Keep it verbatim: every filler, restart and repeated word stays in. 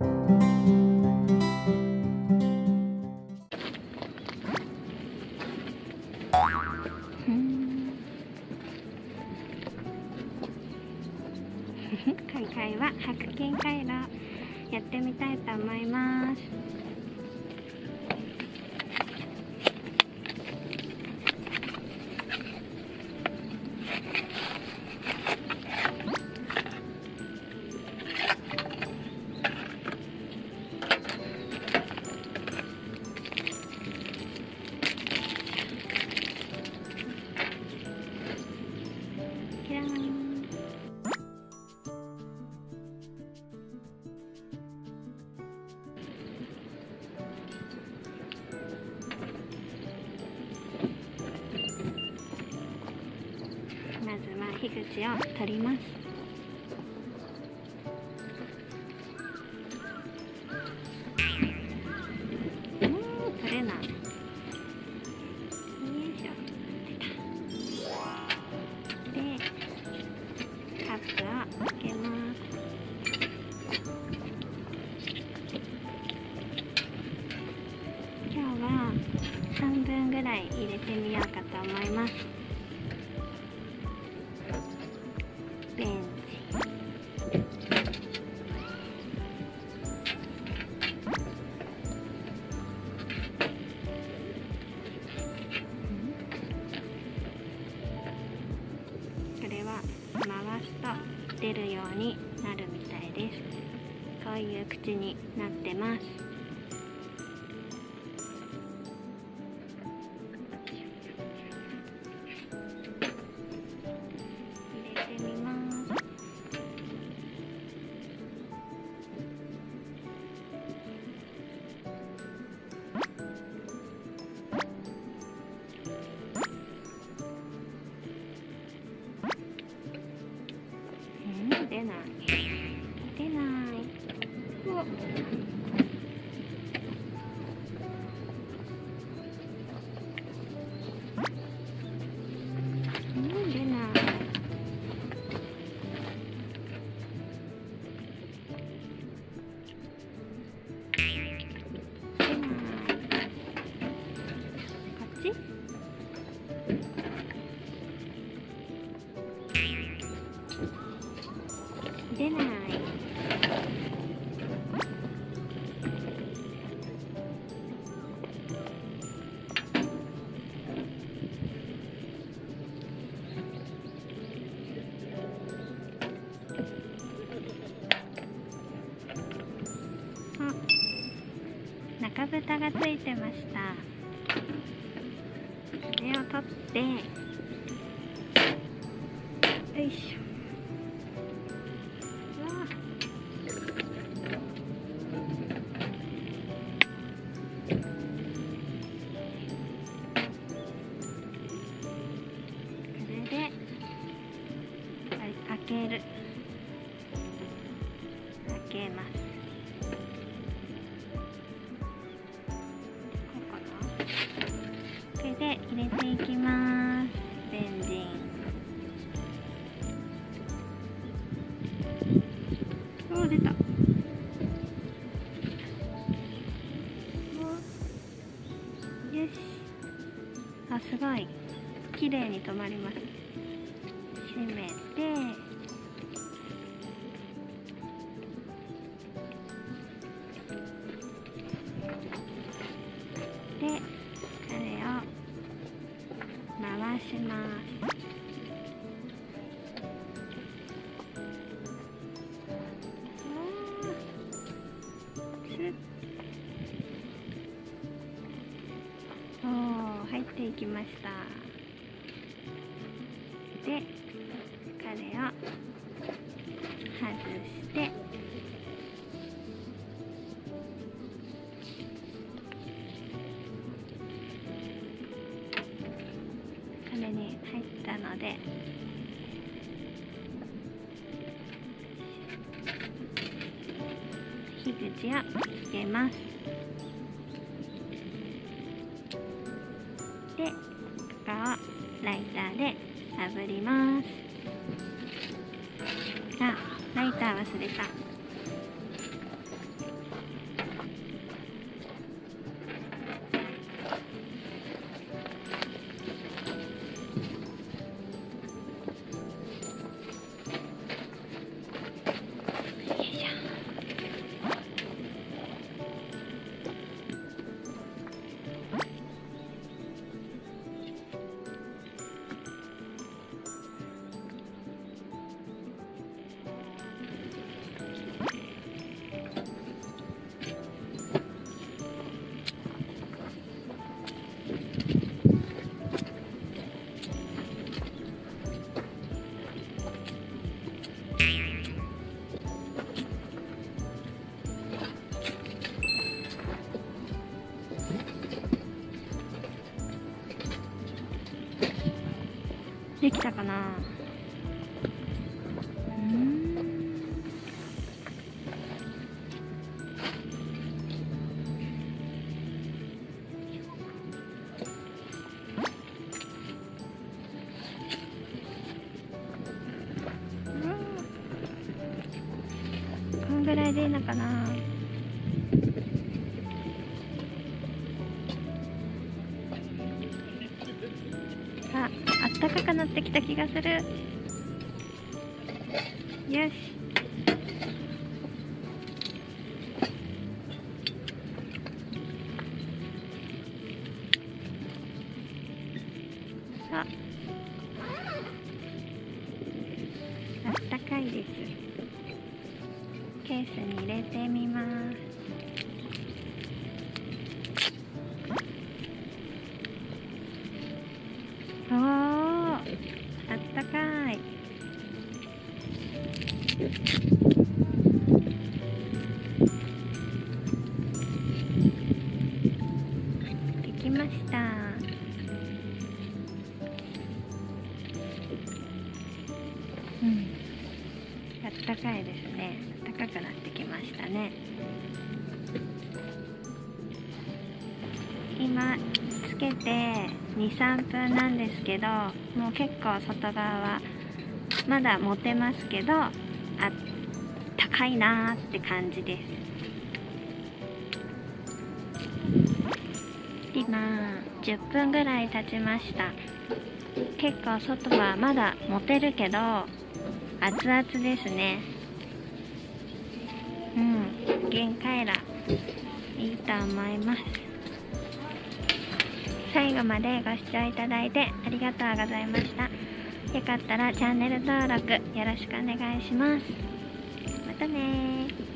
今回は白金回廊やってみたいと思います。火口を取ります。うん、取れない。よいしょ。で、カップをつけます。今日は半分ぐらい入れてみようかと思います。出るようになるみたいです。こういう口になってます。入れてみます。出ない出ない。お、うん、出ない。出ない。こっち？出ない。あ、中蓋がついてました。これを取って、よいしょ。開ける。開けます。これで入れていきます。ベンジン。おー、出た。おー、よし。あ、すごい。綺麗に止まります。閉めて。で、これを回します。おー、入っていきました。で、これを外して。に入ったので火口をつけます。で、ここをライターで炙ります。あ、ライター忘れた。できたかな。うーん、うん、こんぐらいでいいのかな。暖かくなってきた気がする。よし、あ、暖かいです。ケースに入れてみます。暖かいですね。暖かくなってきましたね。今つけてに、さんぷんなんですけど、もう結構外側はまだ持てますけど、あったかいなーって感じです。今じゅっぷんぐらい経ちました。結構外はまだ持てるけど熱々ですね。うん、限界らいいと思います。最後までご視聴いただいてありがとうございました。よかったらチャンネル登録よろしくお願いします。またねー。